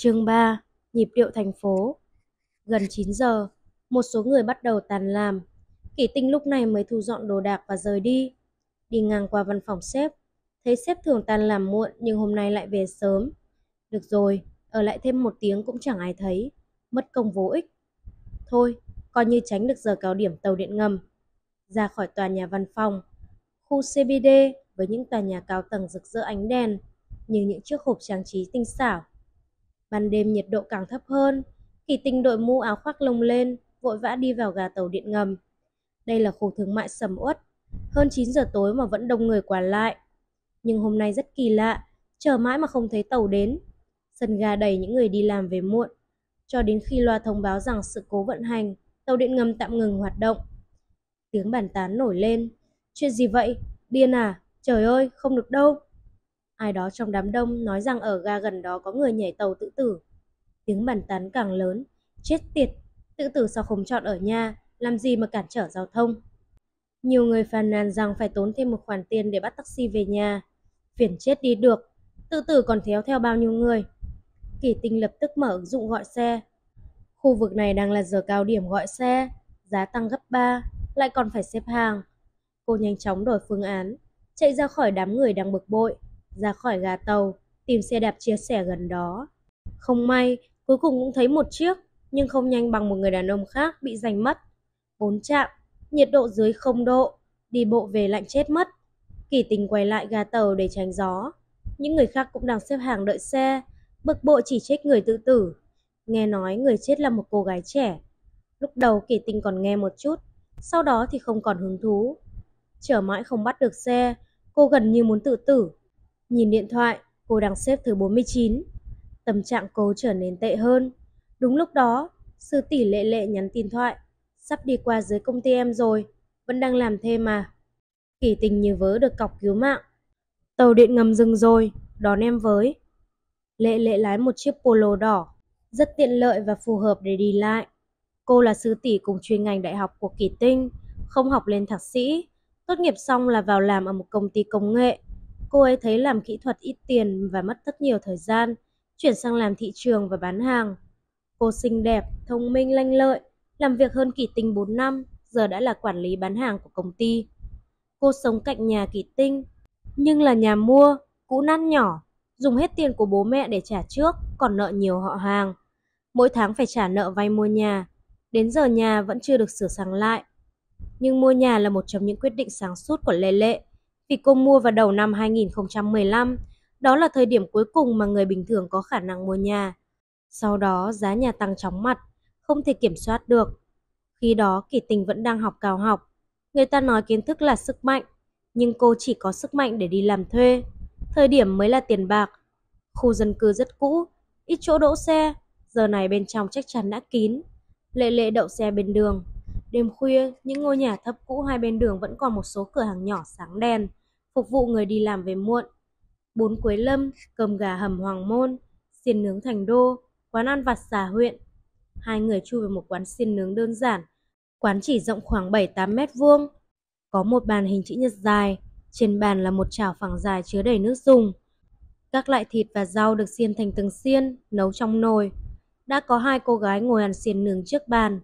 Chương 3. Nhịp điệu thành phố. Gần 9 giờ, một số người bắt đầu tàn làm. Kỷ Tinh lúc này mới thu dọn đồ đạc và rời đi. Đi ngang qua văn phòng sếp, thấy sếp thường tàn làm muộn nhưng hôm nay lại về sớm. Được rồi, ở lại thêm một tiếng cũng chẳng ai thấy, mất công vô ích. Thôi, coi như tránh được giờ cao điểm tàu điện ngầm. Ra khỏi tòa nhà văn phòng, khu CBD với những tòa nhà cao tầng rực rỡ ánh đèn như những chiếc hộp trang trí tinh xảo. Ban đêm nhiệt độ càng thấp hơn, Kỷ Tinh đội mũ áo khoác lông lên, vội vã đi vào ga tàu điện ngầm. Đây là khu thương mại sầm uất, hơn 9 giờ tối mà vẫn đông người qua lại. Nhưng hôm nay rất kỳ lạ, chờ mãi mà không thấy tàu đến. Sân ga đầy những người đi làm về muộn, cho đến khi loa thông báo rằng sự cố vận hành, tàu điện ngầm tạm ngừng hoạt động. Tiếng bàn tán nổi lên, chuyện gì vậy? Điên à? Trời ơi, không được đâu. Ai đó trong đám đông nói rằng ở ga gần đó có người nhảy tàu tự tử. Tiếng bàn tán càng lớn, chết tiệt, tự tử sao không chọn ở nhà, làm gì mà cản trở giao thông. Nhiều người phàn nàn rằng phải tốn thêm một khoản tiền để bắt taxi về nhà. Phiền chết đi được, tự tử còn theo bao nhiêu người. Kỷ Tinh lập tức mở ứng dụng gọi xe. Khu vực này đang là giờ cao điểm gọi xe, giá tăng gấp 3, lại còn phải xếp hàng. Cô nhanh chóng đổi phương án, chạy ra khỏi đám người đang bực bội, ra khỏi ga tàu, tìm xe đạp chia sẻ gần đó. Không may, cuối cùng cũng thấy một chiếc, nhưng không nhanh bằng một người đàn ông khác bị giành mất. 4 trạm, nhiệt độ dưới 0 độ, đi bộ về lạnh chết mất. Kỷ Tinh quay lại ga tàu để tránh gió. Những người khác cũng đang xếp hàng đợi xe, bực bội chỉ trích người tự tử. Nghe nói người chết là một cô gái trẻ. Lúc đầu Kỷ Tinh còn nghe một chút, sau đó thì không còn hứng thú. Chờ mãi không bắt được xe, cô gần như muốn tự tử. Nhìn điện thoại, cô đang xếp thứ 49. Tâm trạng cô trở nên tệ hơn. Đúng lúc đó, sư tỷ Lệ Lệ nhắn tin thoại. Sắp đi qua dưới công ty em rồi, vẫn đang làm thêm mà. Kỷ Tinh như vớ được cọc cứu mạng. Tàu điện ngầm dừng rồi, đón em với. Lệ Lệ lái một chiếc Polo đỏ, rất tiện lợi và phù hợp để đi lại. Cô là sư tỷ cùng chuyên ngành đại học của Kỷ Tinh, không học lên thạc sĩ. Tốt nghiệp xong là vào làm ở một công ty công nghệ. Cô ấy thấy làm kỹ thuật ít tiền và mất rất nhiều thời gian, chuyển sang làm thị trường và bán hàng. Cô xinh đẹp, thông minh, lanh lợi, làm việc hơn Kỷ Tinh 4 năm, giờ đã là quản lý bán hàng của công ty. Cô sống cạnh nhà Kỷ Tinh, nhưng là nhà mua, cũ nát nhỏ, dùng hết tiền của bố mẹ để trả trước, còn nợ nhiều họ hàng. Mỗi tháng phải trả nợ vay mua nhà, đến giờ nhà vẫn chưa được sửa sang lại. Nhưng mua nhà là một trong những quyết định sáng suốt của Lê Lệ, vì cô mua vào đầu năm 2015, đó là thời điểm cuối cùng mà người bình thường có khả năng mua nhà. Sau đó giá nhà tăng chóng mặt, không thể kiểm soát được. Khi đó Kỷ Tinh vẫn đang học cao học. Người ta nói kiến thức là sức mạnh, nhưng cô chỉ có sức mạnh để đi làm thuê. Thời điểm mới là tiền bạc. Khu dân cư rất cũ, ít chỗ đỗ xe, giờ này bên trong chắc chắn đã kín. Lệ Lệ đậu xe bên đường. Đêm khuya, những ngôi nhà thấp cũ hai bên đường vẫn còn một số cửa hàng nhỏ sáng đèn, phục vụ người đi làm về muộn. Bún Quế Lâm, cơm gà hầm Hoàng Môn, xiên nướng Thành Đô, quán ăn vặt Xà Huyện. Hai người chui vào một quán xiên nướng đơn giản. Quán chỉ rộng khoảng 7-8 mét vuông. Có một bàn hình chữ nhật dài, trên bàn là một chảo phẳng dài chứa đầy nước dùng. Các loại thịt và rau được xiên thành từng xiên, nấu trong nồi. Đã có hai cô gái ngồi ăn xiên nướng trước bàn.